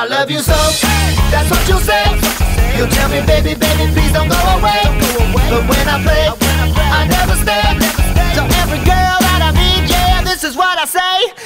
I love you so, that's what you say. You tell me, baby, baby, please don't go away. But when I play, I never stay. To every girl that I meet, yeah, this is what I say.